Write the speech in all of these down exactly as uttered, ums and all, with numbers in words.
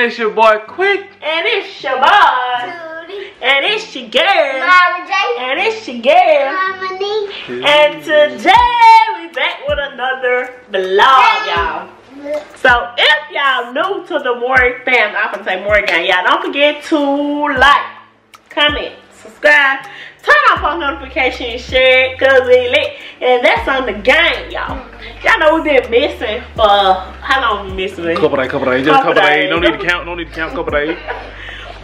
And it's your boy Quick. And it's your boy Tootie. And it's your girl Mama J. And it's your girl Mama Nee. And today we back with another vlog, y'all. So if y'all new to the Moore family, I'm gonna say Moore gang, y'all don't forget to like, comment, subscribe, turn off on notifications, share it, cause we lit. And that's on the game, y'all. Y'all know we've been missing for how long we missing? Couple days, couple days, just couple days. No need to count, no need to count, couple days.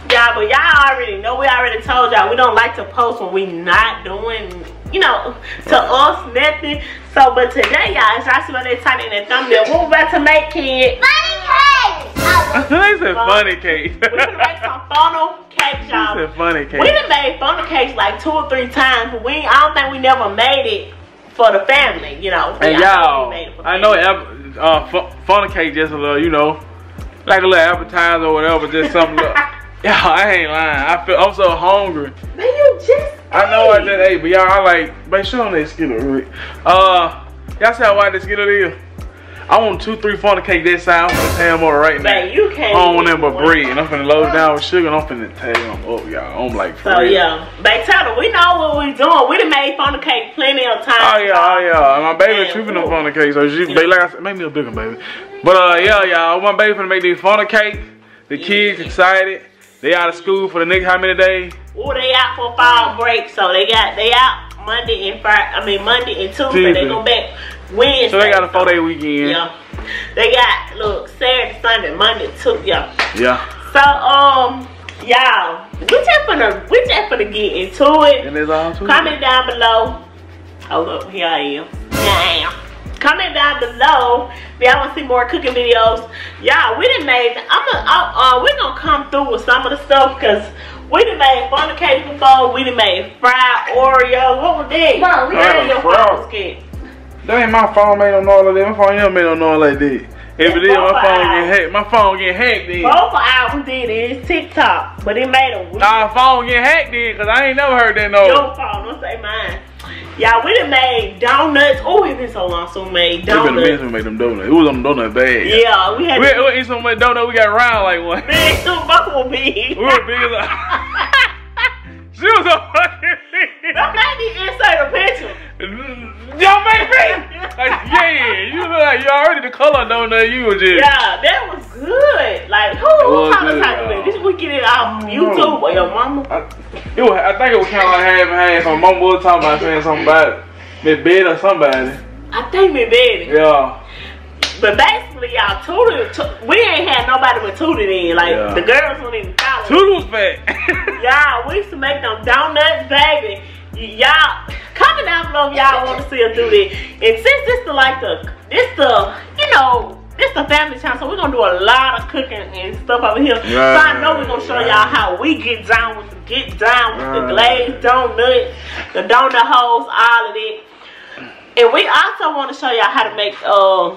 Y'all, but y'all already know, we already told y'all we don't like to post when we not doing, you know, to us nothing. So, but today, y'all, as y'all see by that title in the thumbnail, what we're about to make, kids? Funny cake! Oh, they said funny cake. We're gonna make some funnel cakes, y'all. They said funny cake. We done made funnel cakes like two or three times, but we, I don't think we never made it for the family, you know. And y'all, I know uh, funnel cake just a little, you know, like a little appetizer or whatever, just something. Y'all, I ain't lying. I feel, I'm so hungry. Man, you just I know I just ate, but y'all, I like, make sure on that skillet real quick. Uh, y'all see how wide this skillet is? I want two, three funnel cake that size. I'm finna tear them up right now. Man, you can't. I don't want nothing but bread, and I'm finna load down with sugar, and I'm finna tear them up, y'all. I'm like, for so real. Yeah, baby, Tyler, we know what we doing. We done made funnel cake plenty of times. Oh yeah, oh yeah. And my baby tripping cool. on funnel cake, so she, yeah. like I said, make me a big one, baby. But uh, yeah, y'all, my baby finna make these funnel cakes. The kids yeah. excited. They out of school for the next how many days? Oh, they out for fall break, so they got they out Monday and Friday. I mean Monday and Tuesday. Tuesday. They go back Wednesday. So they got a four day weekend. Yeah. They got look Saturday, Sunday, Monday, Tuesday. Yeah. Yeah. So um, y'all, we just finna we just finna get into it. And it's all Tuesday. Comment down below. Oh look, here I am. Damn. Comment down below if y'all want to see more cooking videos. Y'all, we done made, I'm gonna, uh, uh, we're gonna come through with some of the stuff because we done made funnel cakes before, we done made fried Oreo. What was that? Mom, we made your phone skin. That ain't my phone made no noise like that. My phone ain't made no noise like that. If it is, my phone get hacked. My phone get hacked then. Both of ours did it. It's TikTok, but it made a weird. Nah, phone get hacked then because I ain't never heard that noise. Your phone, don't say mine. Y'all, we done made donuts. Oh, it's been so long, so we made donuts. We've been making them donuts. It was on the donut bag. Yeah, we had we, to we ate so much donut, we got round like one. Man, she was fucking big. We were big as a... She was so fucking big. Don't make me insert a picture. Don't make me. Like, yeah, you look like you already the color donut. You were just... Yeah, that was good. Like, who was talking about this? This we get it off YouTube or your mama? I, It was, I think it was kind of like half and half. My mom was talking about saying something about Miss Betty or somebody. I think Miss Betty. Yeah. But basically, y'all, Tootie, Tootie, we ain't had nobody but Tootie then. Like, yeah. the girls don't even follow. Tootie was fat. Y'all, we used to make them donuts, baby. Y'all, comment down below if y'all want to see us do that. And since this the, like, the, this the, you know, this the family channel, so we're going to do a lot of cooking and stuff over here. Right, so I know we're going to show y'all right. how we get down with the get down with right. the glazed donuts, the donut holes, all of it. And we also want to show y'all how to make, uh,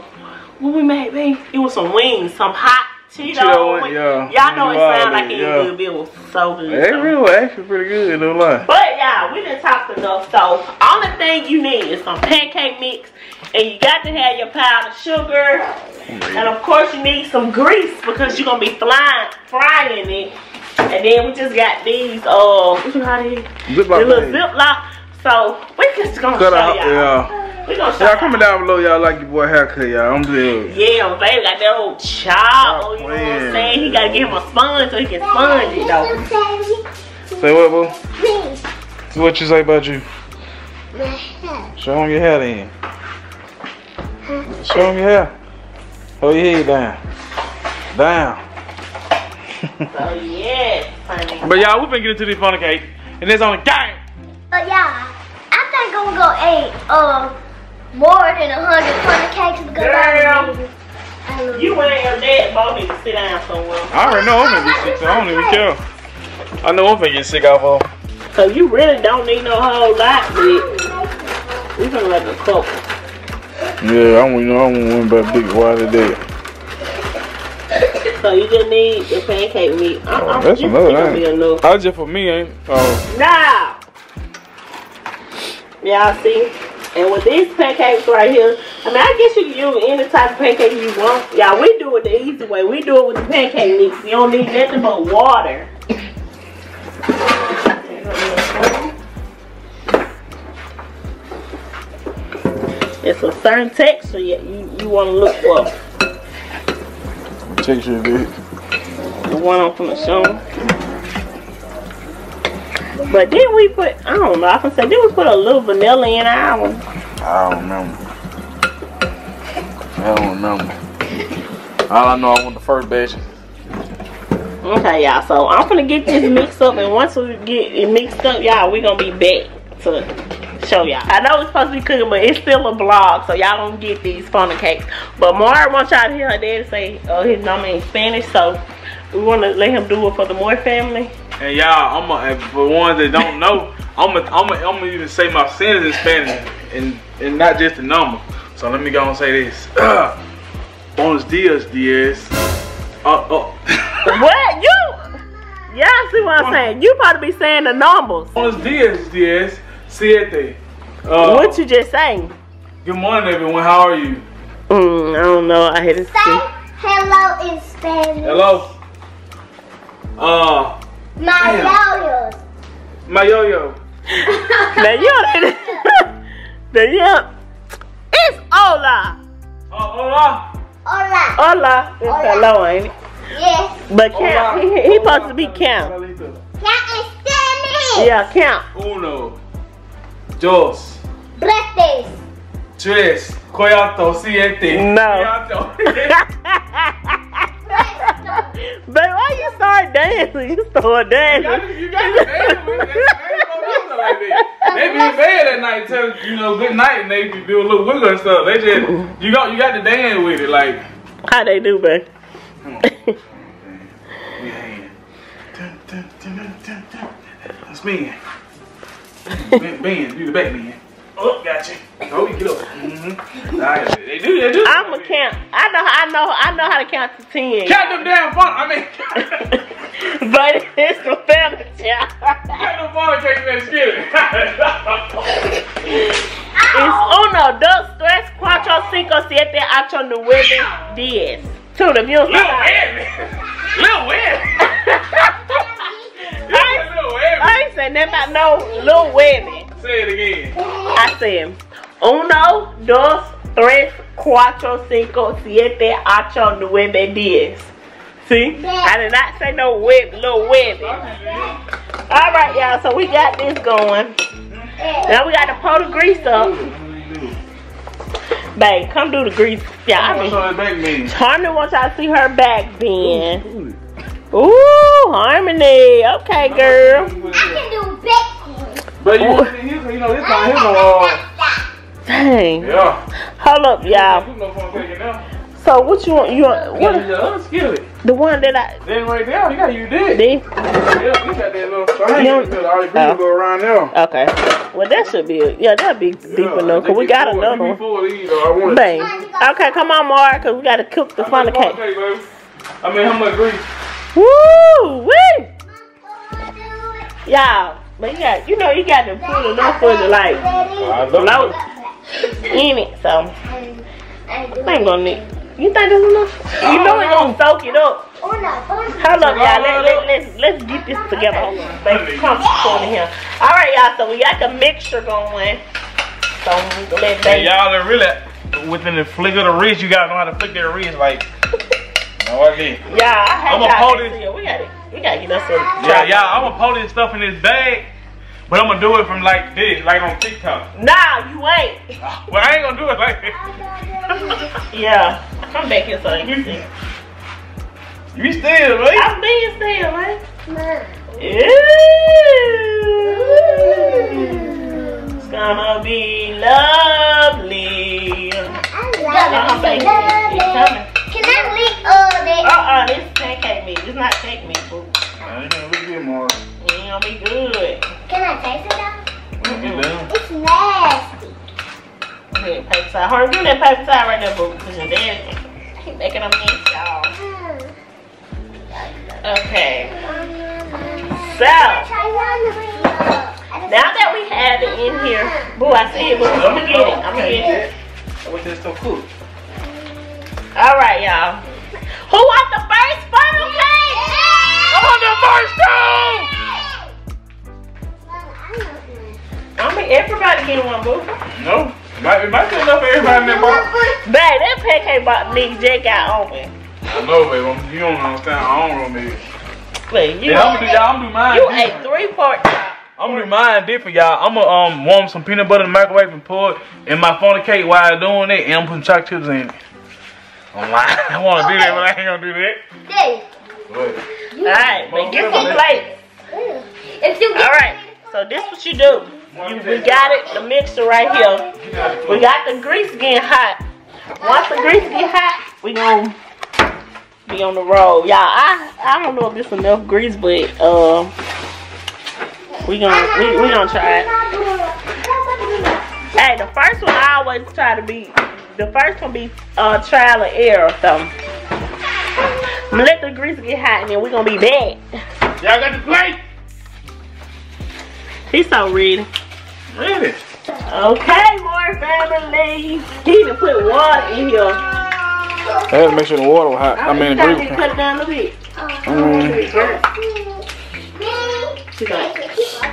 what we made, babe? It was some wings, some hot Cheeto. Y'all yeah. know it sounds like it yeah. good, but it was so good. It so. really was actually pretty good, no lie. But y'all, we done talked enough, so only thing you need is some pancake mix, and you got to have your powdered sugar, and of course you need some grease because you're gonna be flying, frying it. And then we just got these, uh, what you got here? Ziploc. The little Ziploc. So we just gonna Cut show y'all. Y'all comment down below, y'all like your boy haircut, y'all. I'm good. Yeah, my baby got that old chop. You know what I'm saying? He gotta give him a sponge so he can sponge it though. Say what, boo? Me. So what you say about you? My hair. Show him your hair then. Huh? Show him your hair. Hold your head down. Down. So yeah, honey. But y'all, we've been getting to these funnel cakes, and it's on the game. But y'all, I think I'm gonna go eat um. more than a hundred funnel cakes because Girl, you ain't your dad both need to sit down somewhere. I already know I'm gonna get sick, so I don't even care. I know I'm gonna get sick off of. So you really don't need no whole lot, bitch. We're gonna let the couple. Yeah, I don't know I don't want one but big wide today. So you just need your pancake meat. I, oh, I'm, that's you another thing. That's just for me, ain't it? Oh. Nah. Y'all see? And with these pancakes right here, I mean, I guess you can use any type of pancake you want. Y'all, we do it the easy way. We do it with the pancake mix. You don't need nothing but water. It's a certain texture you, you, you want to look for. Texture big. The one I'm from the show. But then we put, I don't know, I can say, did we put a little vanilla in our one? I don't remember. I don't remember. All I know, I want the first batch. Okay, y'all, so I'm going to get this mixed up, and once we get it mixed up, y'all, we're going to be back to show y'all. I know it's supposed to be cooking, but it's still a vlog, so y'all don't get these funnel cakes. But Mara wants y'all to hear her dad say uh, his name in Spanish, so we want to let him do it for the Moore family. And y'all, I'm a, for ones that don't know, I'm going I'm I'm to even say my sins in Spanish, and, and not just the number. So let me go and say this. Uh, Buenos dias, Diaz. Uh, uh. What? You? Y'all see what I'm saying? You probably be saying the numbers. Buenos dias, Diaz. Siete. Uh, what you just saying? Good morning, everyone. How are you? Mm, I don't know. I had to say hello in Spanish. Hello. Uh. My yo-yo. My yo-yo. The yo. The yo. It's hola. Uh, hola. Hola. Hola. It's hello, ain't it? Yes. But count. He, he supposed to be count. Count in Spanish. Yeah, count. Uno, dos, tres, tres, cuatro, siete. No. But why you start dancing? You start dancing. You got to dance with that. They be in bed at night, telling you know good night, and they do a little wiggle and stuff. They just you got you got to dance with it, like how they do, babe. Come on. Let's bend. Bend, bend. Do the back bend. Oh, gotcha. Oh, get up. Mm-hmm. All right. They do, they do. I'm a count. I know, I know, I know how to count to ten. Count them damn fun. I mean, but it's the family child. Count them fun cakes and skin. It's uno, dos, tres, cuatro, cinco, siete, ocho, nueve, diez. Two of them. You don't know. Little Evan. Little Evan. I ain't saying nothing about no little Evan. Say it again. I said, uno, dos, tres, cuatro, cinco, siete, ocho, nueve, diez. See? I did not say no web, little Evan. All right, y'all. So we got this going. Now we got to pour the grease up. Babe, come do the grease. Yeah, I mean, Harmony wants y'all to see her back bend. Ooh, Harmony. Okay, girl. I can do back. But you want to see his, you know, this not his one. Dang. Yeah. Hold up, y'all. So, what you want? You want what? The other skillet. The one that I. Then right there, you got you did. This? Yeah, you got that little strange. All the grease go around there. Okay. Well, that should be, yeah, that'll be deep yeah, enough, because we got four, another one. Bang. Okay, come on, Mara, because we got to cook the funnel cake. cake I mean, how much grease? Woo! Woo! Y'all, but you got, you know, you got to put enough for the, like, float in it, so. I ain't gonna need, you think that's enough? You know it's gonna soak it up. Hold up, y'all. Let, let, let's, let's get this together. Baby, come on in here. All right, y'all. So we got the mixture going. So let baby. Y'all are really within the flick of the wrist. You gotta know how to flick their wrist, like. No idea. Yeah, I have to hold it. We got it. We gotta get us some. Yeah, y'all. I'm gonna pour this stuff in this bag, but I'm gonna do it from like this, like on TikTok. Nah, you ain't. Well, I ain't gonna do it like this. Yeah. Come back here so I can see. You still, right? I'm being still, right? No. Ew. It's gonna be lovely. I love it. It's coming. Can I lick all this? Uh-uh, this pancake meat. It's not cake meat, boo. I ain't gonna be good, Mara. It ain't gonna be good. Can I taste it, though? Mm -mm. It it's nasty. Okay, paper side. Hurry, do that paper side right there, boo. Because your dad keep making them mess, y'all. Okay. So, Now that we have it in here, boo, I see it. Boo. I'm gonna get it. I'm gonna get it. I wish that's so cool. All right, y'all. Who wants the first funnel cake? I want the first one. I mean, everybody get one, boo. No, it might, it might be enough for everybody in that box. Babe, that pancake box nigga just got open. I know, babe. I'm, you don't understand. I don't remember. Wait, you? Yeah, I'm gonna do y'all. I'm gonna do mine. You ate three parts. I'm gonna do mine different, y'all. I'm gonna um warm some peanut butter in the microwave and pour it in my funnel cake while I'm doing it, and I'm putting chocolate chips in it. I'm lying. I wanna okay. do that, but I ain't gonna do that. Dave. What? Alright, but get some plates. If you get Alright, so this what you do. You, we got it, the mixer right here. We got the grease getting hot. Once the grease get hot, we gonna be on the roll. Y'all, I I don't know if it's enough grease, but um uh, we gonna we, we gonna try it. Hey, the first one I always try to be the first one be uh trial and error, so I'm gonna let the grease get hot and then we're gonna be back. Y'all got the plate? He's so ready. Ready. Okay, Moore family. He need to put water in here. I had to make sure the water was hot. I, I mean the grease. Cut it down a bit. Um,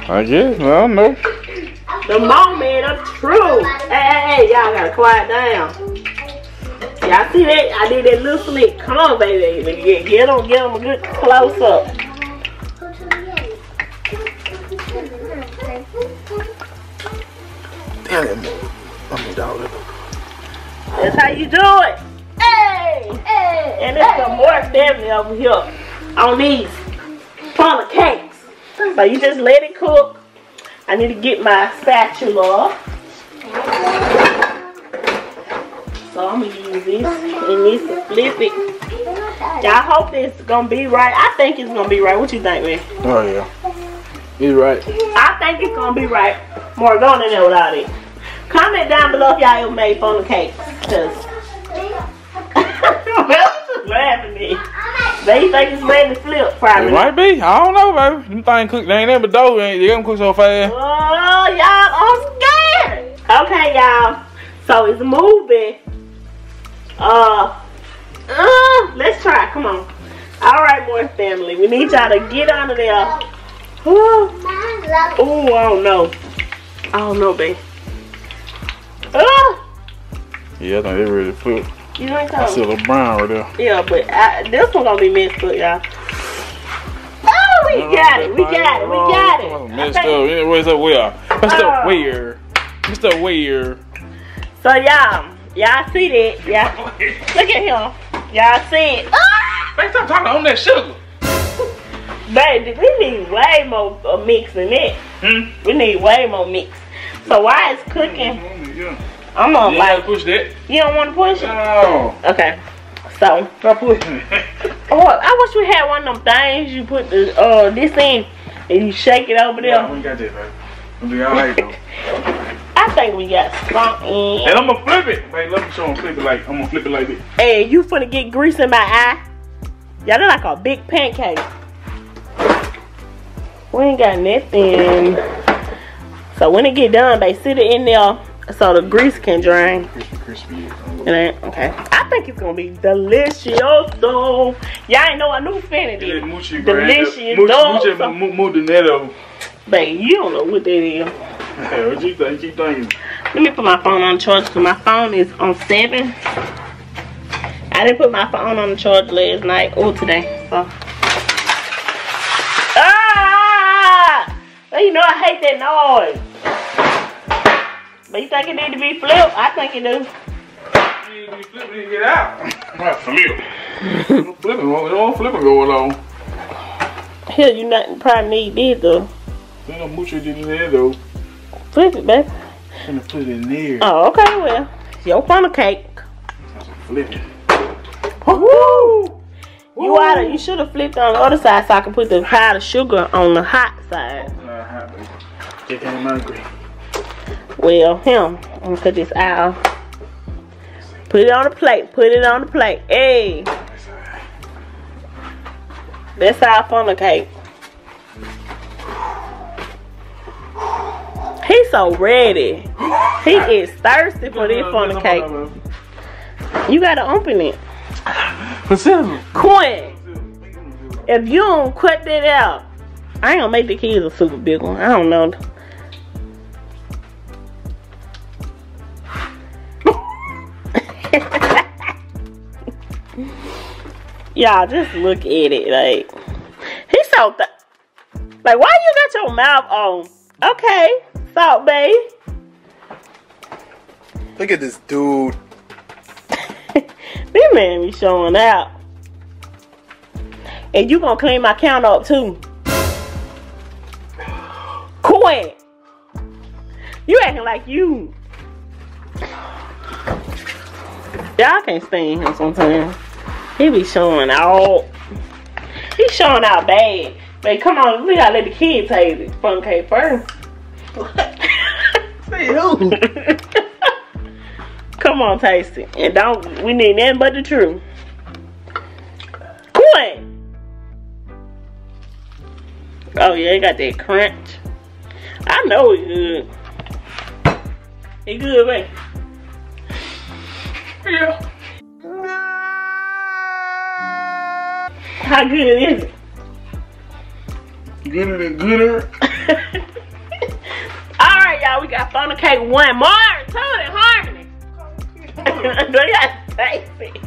I guess, I don't know. The moment of truth. Hey, hey, hey, y'all gotta quiet down. Y'all see that? I did that little slick. Come on, baby. Get, get them, get them a good close up. That's how you do it. Hey, hey. And it's the Moore family over here on these funnel cakes. So you just let it cook. I need to get my spatula. So I'm going to use this and this to flip it. I hope it's going to be right. I think it's going to be right. What you think, man? Oh, yeah. It's right. I think it's going to be right. More going in there without it. Comment down below if y'all ever made funnel cakes. Because Melissa's laughing at me. They think it's made to flip, probably. It might be. I don't know, baby. Them things cook. They ain't never dough. They ain't them cook so fast. Oh, y'all, I'm scared. Okay, y'all. So it's moving. Uh, uh, let's try. Come on. All right, Moore family. We need y'all to get out of there. Oh, I don't know. I don't know, babe. Oh. Yeah, I think they really flipped. You ain't talking. I see a little brown right there. Yeah, but I, this one gonna be messed up, y'all. Oh, we got it. We got it. We got it. Oh, messed up. Where's up where? What's up where? What's up where? So y'all, y'all see that? Y'all look at him. Y'all see it? Man, stop talking on that sugar. Baby, we need way more mix than that. Hmm? We need way more mix. So while it's cooking, yeah. I'm gonna like push that. You don't want to push it? No. Okay. So. Stop pushing it. Oh, I wish we had one of them things you put the uh this in and you shake it over there. Yeah, we got this, right? We do y'all like it, I think we got something. And I'm gonna flip it. Hey, let me show them flip it like I'm gonna flip it like this. Hey, you finna get grease in my eye? Y'all look like a big pancake. We ain't got nothing. So when it get done, they sit it in there. So the grease can drain. Crispy, crispy. Then, okay. I think it's gonna be delicious though. Y'all ain't know I knew Fanny did. Delicious though. Mucho, babe, you don't know what that is. Hey, what you think? Keep thinking. Let me put my phone on charge because my phone is on seven. I didn't put my phone on charge last night or today. So. Ah! You know I hate that noise. But you think it need to be flipped? I think it do. You need to be flipped and get out. That's for me. No flipping, no flipping going on. Hell, you not probably need this though. There's no mucho in there though. Flip it, baby. I'm gonna put it in there. Oh, okay, well. It's your funnel cake. That's a flip it. Woo! You oughta, you should have flipped on the other side so I can put the powdered sugar on the hot side. Uh, hot, baby. Get that in my green. Well, him. I'm gonna cut this out. Put it on the plate. Put it on the plate. Hey, that's our funnel cake. He's so ready. He is thirsty for this funnel cake. You gotta open it. Quinn, if you don't cut that out, I ain't gonna make the kids a super big one. I don't know. Y'all just look at it. Like, he's so th like, why you got your mouth on? Okay, Salt Bae. Look at this dude. This man be showing out. And you gonna clean my counter up too. Quinn, you acting like you. Y'all can't stand him sometimes. He be showing out. He showing out bad. But come on, we gotta let the kids taste it. Fun cake first. See who? Come on, taste it. And don't, we need nothing but the truth. Quinn! Oh yeah, it got that crunch. I know it good. It good, right? Yeah. How good is it? Gooder than gooder. Alright, y'all, we got funnel cake one more, two in harmony. They got to taste it.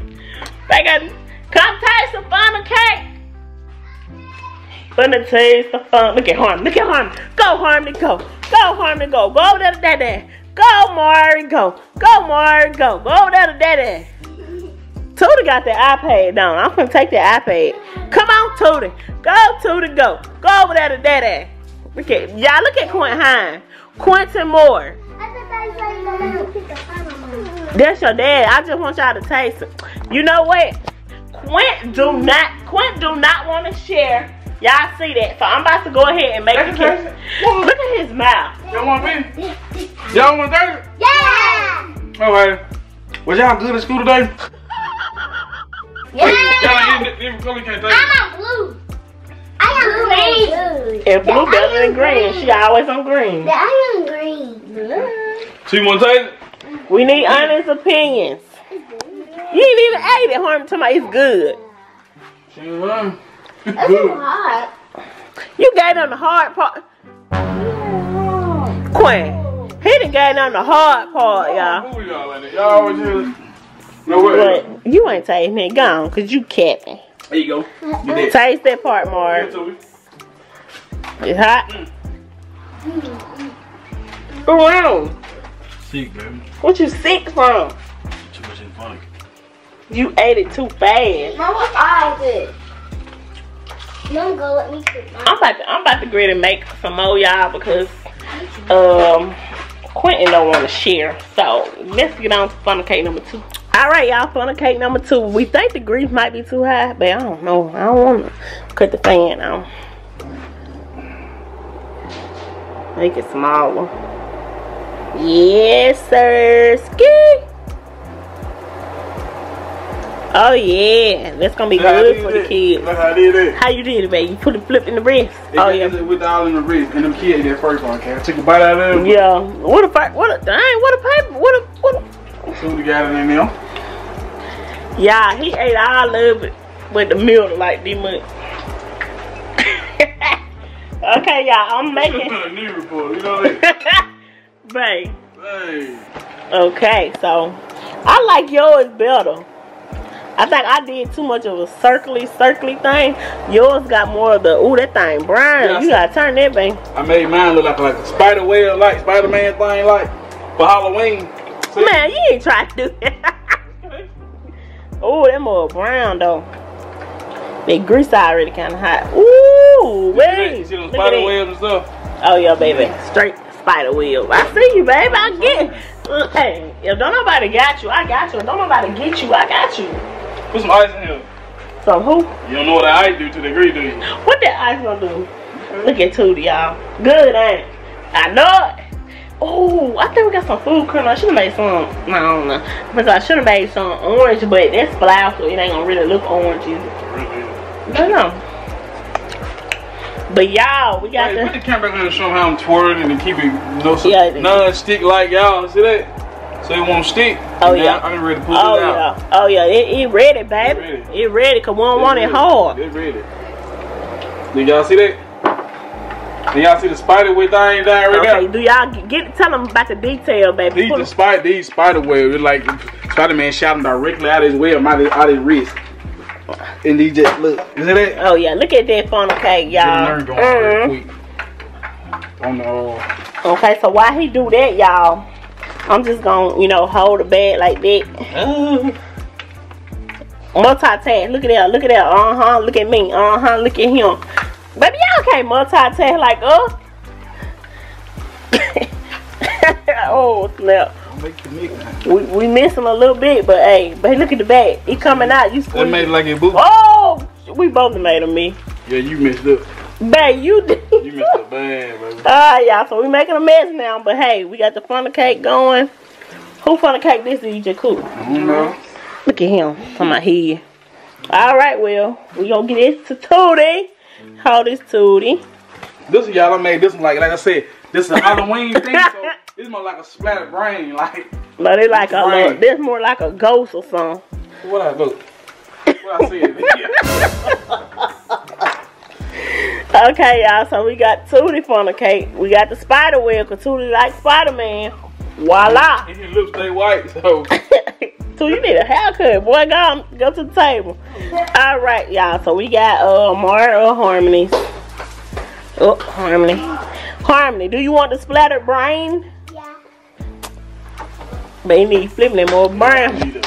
They got to come taste the funnel cake. Gonna taste the fun. Look at Harmony. Look at Harmony. Go, Harmony, go. Go, Harmony, go. Go over there to Daddy. Go, Mari, go. Go, Mari, go. Go over there to Daddy. Tootie got the iPad on. I'm gonna take the iPad. Come on, Tootie. Go, Tootie, go. Go over there to Daddy. Look at y'all. Look at Quentin Hines. Quentin Moore. That's your dad. I just want y'all to taste it. You know what? Quentin do not. Quentin do not want to share. Y'all see that? So I'm about to go ahead and make a kiss. Look at his mouth. Y'all want me? Y'all want that? Yeah. Okay. Was y'all good at school today? Yeah. I'm on blue. I am green. And blue better than green. She always on green. Yeah, I am green. Blue. So you want to taste it? We need honest opinions. You ain't even ate it, Harmon. Tell me it's good. She ain't lying. It's hot. You gave them the hard part. Yeah. Quinn, he done gave them the hard part, y'all. Y'all always just. No way. But you ain't tasting it. Gone, cause you capping. There you go. That. Taste that part, Mark. It's hot. Mm. Around. Sick, baby. What you sick from? Too much in fun. You ate it too fast. Mom, what's all good? Mom, go let me cook. I'm about to, I'm about to grit and make some more, y'all, because um Quentin don't want to share. So let's get on to funnel cake number two. Alright, y'all, funnel cake number two. We think the grease might be too high, but I don't know. I don't want to cut the fan on. Make it smaller. Yes, sir. Ski. Oh, yeah. That's going to be good for the kids. Look how I did it. How you did it, baby? You put a flip in the wrist. Oh, yeah. With the all in the wrist. And them kids did that first one, okay? I took a bite out of it. Yeah. What a paper. What a paper. What a. What a. So we got it in there. Yeah, he ate all of it with the milk like this much. Okay, y'all, I'm making a new report, you know that? Babe. Babe. Okay, so I like yours better. I think I did too much of a circly, circly thing. Yours got more of the, ooh, that thing brown. Yeah, you gotta turn that thing. I made mine look like, like a spider web, like Spider-Man thing, like for Halloween. See? Man, you ain't trying to do that. Oh, that more brown though. That grease already kind of hot. Ooh, baby. See those spider webs and stuff. Oh yeah, baby. Yeah. Straight spider web. I see you, baby. I get it. Hey, if don't nobody got you, I got you. If don't nobody get you, I got you. Put some ice in here. Some who? You don't know what that ice do to the grease, do you? What that ice gonna do? Look at Tootie, y'all. Good, ain't it? I know it. Oh, I think we got some food coming. I should have made some. No, I don't know. Because I should have made some orange, but that's flour, so it ain't gonna really look orange either. Really? I don't know. But y'all, we got hey, the... Put the camera in and show how I'm twirling and keep it no, so, yeah, non-stick like y'all. See that? So it won't stick. Oh, and yeah. I'm ready to pull oh, it out. Yeah. Oh, yeah. It, it ready, baby. It ready. It ready because we don't want it hard. It ready. Did y'all see that? Do y'all see the spider web thing down right now? Okay, do y'all get tell them about the detail, baby? These the spider, these spider web, it's like Spider-Man shot him directly out of his web, out of, out of his wrist. And he just look, isn't it? Oh yeah, look at that funnel cake, y'all. Mm-hmm. On the uh, okay, so while he do that, y'all, I'm just gonna you know hold the bag like that. Uh, multitask. Look at that. Look at that. Uh huh. Look at me. Uh huh. Look at him. Baby, y'all can't multitask like us. Oh, snap. We, we miss him a little bit, but hey, but look at the back. He coming out. You squeeze. That made it like a boo. Oh, we both made him, me. Yeah, you messed up. Babe, you did. You messed up bad, baby. Alright, y'all, so we making a mess now, but hey, we got the funnel cake going. Who funnel cake this is you just cook? I don't know. Look at him. Come out here. Alright, well, we gonna get this to Tootie. Hold this tootie. This y'all I made this one like like I said, this is a Halloween thing, so it's more like a splatter brain, like but it's like brain. a this more like a ghost or something. What I do? What I said. Okay y'all, so we got Tootie funnel cake. We got the spider web cause Tootie like Spider-Man. Voila. And his lips stay white, so so you need a haircut, boy. Go, go to the table. All right, y'all. So we got uh, Mara Harmony. Oh, Harmony. Harmony, do you want the splattered brain? Yeah. But you need flipping that more brain.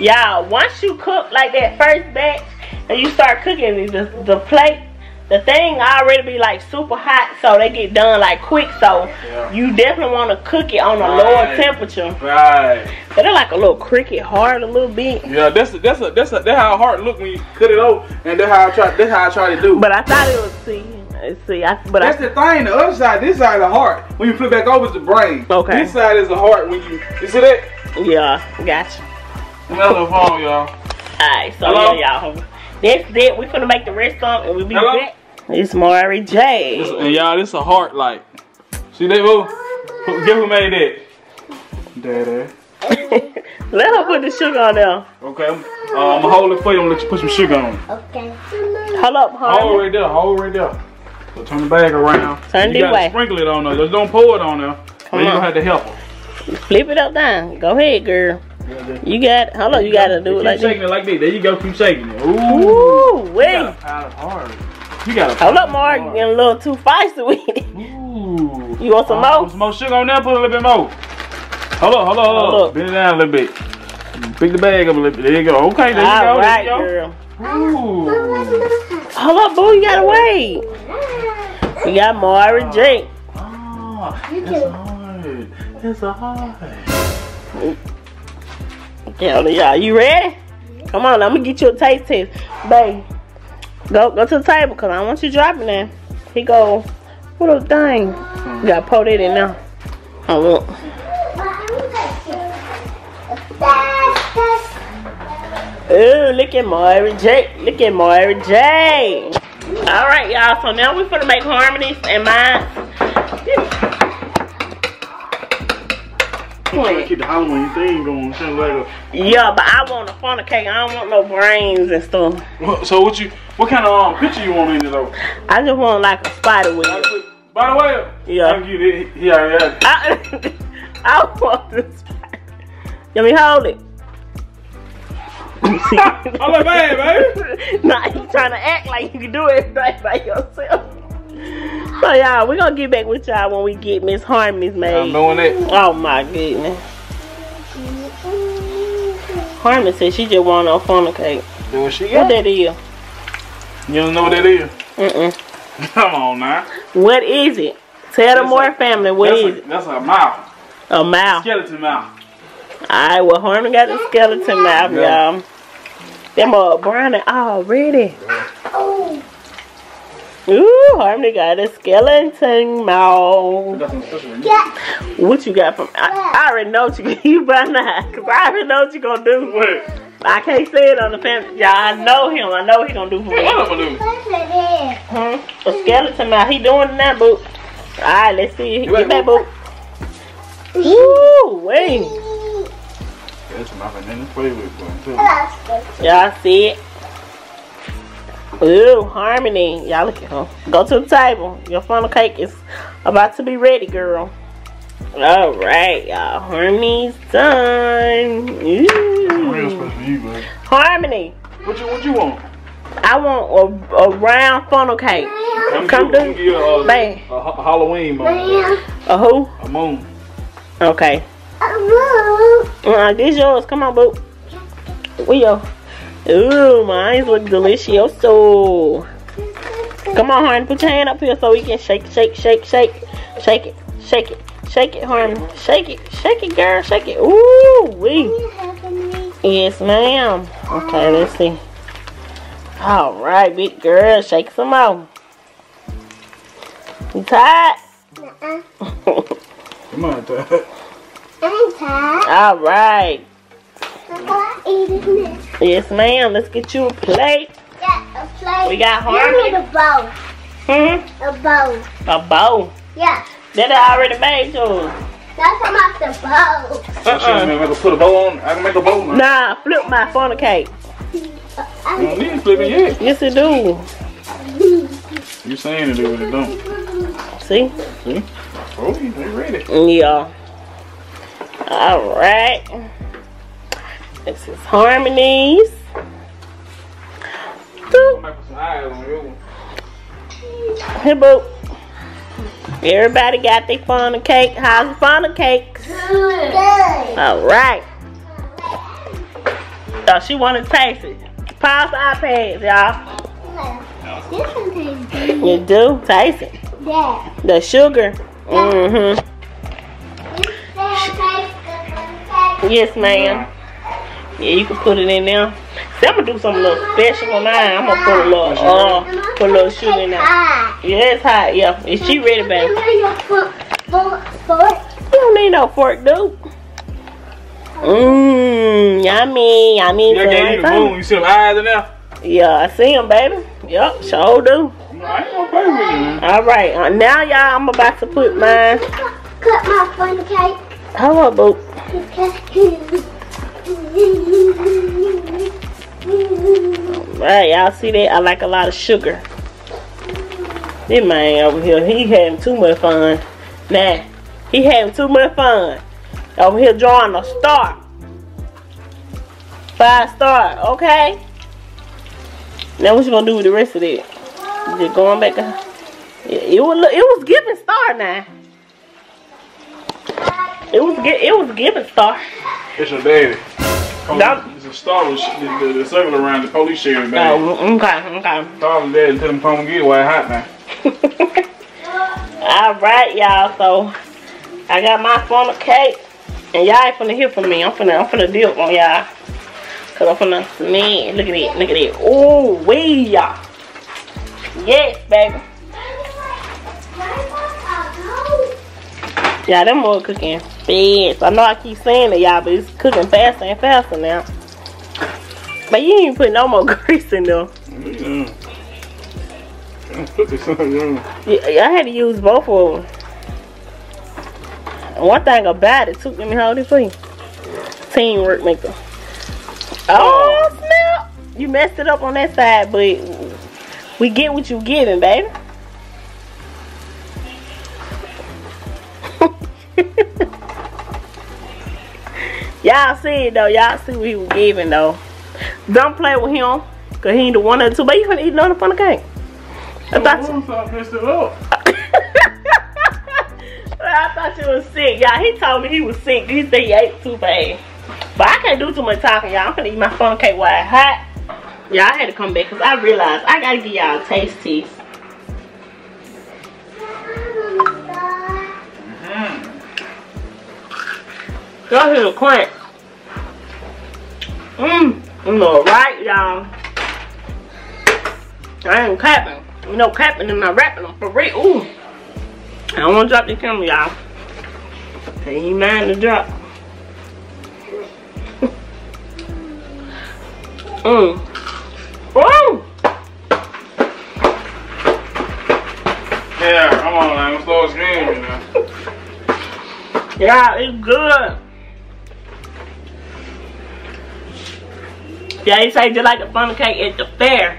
Y'all, once you cook like that first batch and you start cooking, the, the plate, the thing already be like super hot, so they get done like quick. So yeah. You definitely want to cook it on a right. lower temperature. Right. But they're like a little cricket hard a little bit. Yeah, that's a, that's a, that's a, that's how hard it look when you cut it over, and that's how I try that's how I try to do. But I thought it was see see I but that's I, the thing. The other side, this side is the heart. When you flip back over, it's the brain. Okay. This side is the heart. When you you see that? Yeah, gotcha. Another phone, y'all. Alright, so hello? Yeah, y'all. That's it. We're gonna make the rest of it and we'll be hello? Back. It's Mari J. This, and y'all, this a heart like. See that boo? Guess who made that? Daddy. Let her put the sugar on there. Okay. Uh, I'm gonna hold it for you. I'm gonna let you put some sugar on. Okay. Hold up, honey. Hold right there. Hold right there. So turn the bag around. Turn the way. Sprinkle it on there. Just don't pour it on there. Come on. You gonna have to help her. Flip it up down. Go ahead, girl. You got, hold on, you gotta do it like this. Keep shaking it like this. There you go, keep shaking it. Ooh, ooh, wait. You got a pile of hard. You got a pile of hard. Hold up, Mark, you're getting a little too feisty with it. Ooh. You want some uh, more? Some more sugar on there, put a little bit more. Hold up, hold up, hold, hold up. Bend it down a little bit. Pick the bag up a little bit. There you go. Okay, there all you go. Right, there you go. Girl. Ooh. Hold up, boo, you gotta wait. We got Mari J. Oh, it's hard. It's hard. Y'all, yeah, you ready? Come on, I'm gonna get you a taste test, babe. Go, go to the table, cause I don't want you dropping that. He go, what a thing. You gotta pour that in now. I want. Ooh, look at Mari J. Look at Mari J. All right, y'all. So now we're gonna make harmonies and mine. I'm trying to keep the Halloween thing going. Like a, yeah, but I want a funnel cake. I don't want no brains and stuff. Well, so what you? What kind of um, picture you want in there though? I just want like a spider web. By the way, yeah, I get it. Yeah, yeah. I, I want the spider. Let me hold it. I'm like, man, baby. Nah, you trying to act like you can do everything by yourself. So y'all, we're gonna get back with y'all when we get Miss Harmony's made. I'm doing it. Oh my goodness. Harmony said she just want a funnel cake. What she got? What that is? You don't know what that is? Mm-mm. Come on now. What is it? Tell the Moore family what is it? That's a mouth. A mouth. Skeleton mouth. Alright, well Harmony got the skeleton mouth, y'all. Them are browning already. Oh. Ooh, Harmony got a skeleton mouth. What you got from? I, I already know what you you by now, cause I already know what you gonna do. What? I can't say it on the family. Y'all, I know him. I know what he gonna do for me. What I'm gonna do? Huh? a skeleton mouth. He doing that, boo. All right, let's see. Get back, boo. Woo, wait. Y'all see it? Ooh, Harmony. Y'all look at her. Go to the table. Your funnel cake is about to be ready, girl. All right, y'all. Harmony's done. Ooh. Harmony. What you, what you want? I want a, a round funnel cake. Come, Come do you, uh, man. A, a Halloween moon. A who? A moon. Okay. A moon. Uh, this yours. Come on, boo. We yo. Ooh, mine look delicioso. Come on, Harmony. Put your hand up here so we can shake, shake, shake, shake, shake it, shake it, shake it, Harmony. Shake it, shake it, girl, shake it. Ooh, wee. Yes, ma'am. Okay, let's see. All right, big girl, shake some more. You tired? Uh-uh. Come on, tired. I'm tired. All right. I'm eating it. Yes, ma'am. Let's get you a plate. Yeah, a plate. We got Harmony. Give me the bowl. Hmm? A bowl. A bowl? Yeah. That I already made yours. That's about the bowl. Uh-uh. So you want me to put a bowl on? I can make a bowl now. Nah, flip my funnel cake. You don't need to flip it yet. Yes, it do. You saying it do, but it don't. See? See? Oh, they ready. Yeah. All right. This is Harmony's. Hey, boo. Everybody got their funnel cake. How's the funnel cakes? Good. All right. So she wanted to taste it. Pause the iPads, y'all. This one tastes good. You do? Taste it. Yeah. The sugar. Yeah. Mm-hmm. This tastes good. Yes, ma'am. Yeah, you can put it in there. See, I'm going to do something a little special on mine. I'm going to put a little, uh, put a little sugar in there. Yeah, it's hot. Yeah. Is she ready, baby? You don't need no fork, dude. Mmm, yummy, yummy. Yeah, I gave you the moon. You see them eyes in there? Yeah, I see them, baby. Yup, sure do. I ain't gonna play with you. All right, uh, now y'all, I'm about to put mine. Cut my funnel cake. Hold on, boo. All right, y'all see that? I like a lot of sugar. This man over here, he having too much fun. Nah, he having too much fun. Over here drawing a star. Five star, okay? Now what you gonna do with the rest of it? Just going back up. It, it was it was giving star now. It was it was giving star. It's your daddy. Oh, it's a star with the, the, the circle around the police shed, man. Oh, okay, okay. Star was daddy and tell him come get while it's hot now. All right, y'all. So I got my funnel cake. And y'all ain't finna hear from me. I'm finna, I'm finna dip on y'all. Cause I'm finna, man, look at it, look at it. Ooh, wee, y'all. Yes, baby. Y'all, them more cooking fast. I know I keep saying that, y'all, but it's cooking faster and faster now. But you ain't put no more grease in there. Yeah. Yeah, I had to use both of them. One thing about it too. Let me hold it for you. Teamwork maker. Oh snap! You messed it up on that side, but we get what you giving, baby. Y'all see it though. Y'all see what he was giving though. Don't play with him, cause he ain't the one or two. But you finna eat another funnel cake. I thought you. I messed it up. I thought you was sick, y'all. He told me he was sick. He said he ate too bad. But I can't do too much talking, y'all. I'm finna eat my funnel cake while it's hot. Y'all, I had to come back because I realized I gotta give y'all a taste test. Mm-hmm. Y'all hear the crunch. Mmm. I'm alright, y'all. I ain't clapping. You know, clapping and not rapping them for real. Ooh. I don't want to drop the camera, y'all. Ain't mind the drop. Mmm. Woo! whole thing, you know. Yeah, it's good. Yeah, he said just like the funnel cake at the fair.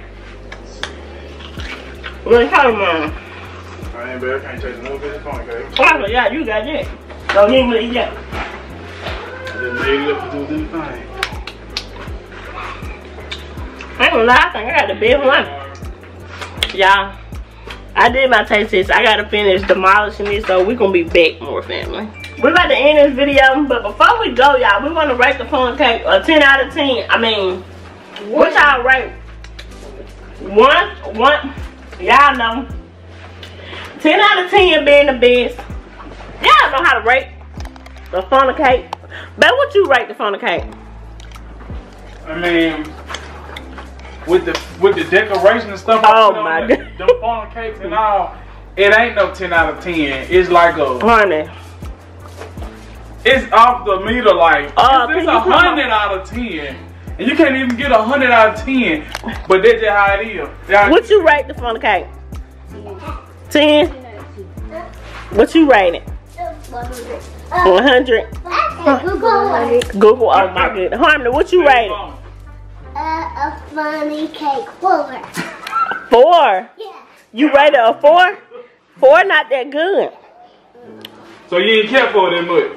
What you talking about? I ain't better, can't taste a little bit of funnel cake. Oh, yeah, you got that. So he ain't gonna eat that. I just made it up to do this thing. I ain't gonna lie, I think I got the big one. Y'all, I did my taste test. I gotta finish demolishing this, so we gonna be back, Moore family. We're about to end this video, but before we go, y'all, we want to rate the funnel cake a ten out of ten. I mean, what y'all rate? One, one, y'all know. ten out of ten being the best. Y'all know how to rate the funnel cake. But what you rate the funnel cake? I mean, with the with the decoration and stuff. Oh my God. The, the funnel cakes and all, it ain't no ten out of ten. It's like a hundred. It's off the meter, like uh, it's a hundred out of ten, and you can't even get a hundred out of ten. But that's just how it is. How what you rate the funnel cake? Ten. What you rate it? One hundred. Google. Google. Oh my God, Harmony, what you rate it? Uh, a funnel cake four. Four. Yeah. You rate it a four? Four, not that good. So you ain't care for that much.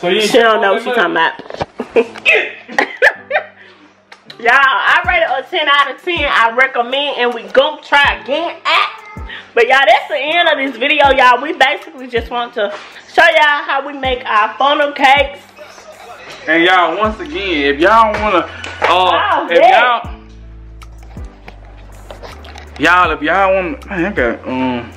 So you she don't know what she's talking about. Y'all, I rated a ten out of ten. I recommend, and we gon' try again. But y'all, that's the end of this video, y'all. We basically just want to show y'all how we make our funnel cakes. And y'all, once again, if y'all wanna, uh, oh, if y'all, y'all, if y'all want, man, I got um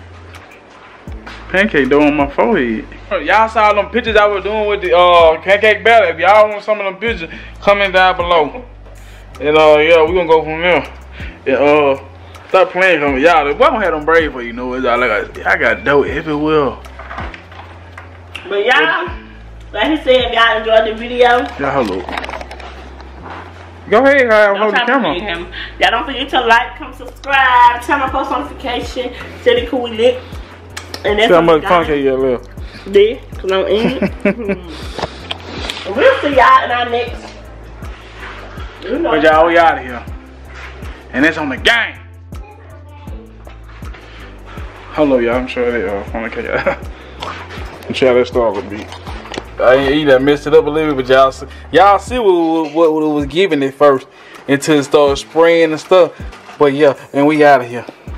pancake dough on my forehead. Y'all saw them pictures I was doing with the uh, pancake batter. If y'all want some of them pictures, comment down below. And uh, yeah, we gonna go from there. And uh, stop playing with me, y'all. If I don't have them braids for you, know it. Like I, I got dough everywhere. But y'all, like he said, if y'all enjoyed the video, y'all hello. Go ahead, I'm holding the camera. Y'all don't forget to like, come subscribe, turn on post notification, tell the cool we lit. And that's how much pancake you left. There, cause I'm in it. We'll see y'all in our next. You know. But y'all, we out of here. And it's on the gang. Hello, y'all. I'm sure they are. I'm sure that star would be. I ain't that messed it up a little bit, but y'all see, y'all see what, what, what it was giving it first until it started spraying and stuff. But yeah, and we out of here.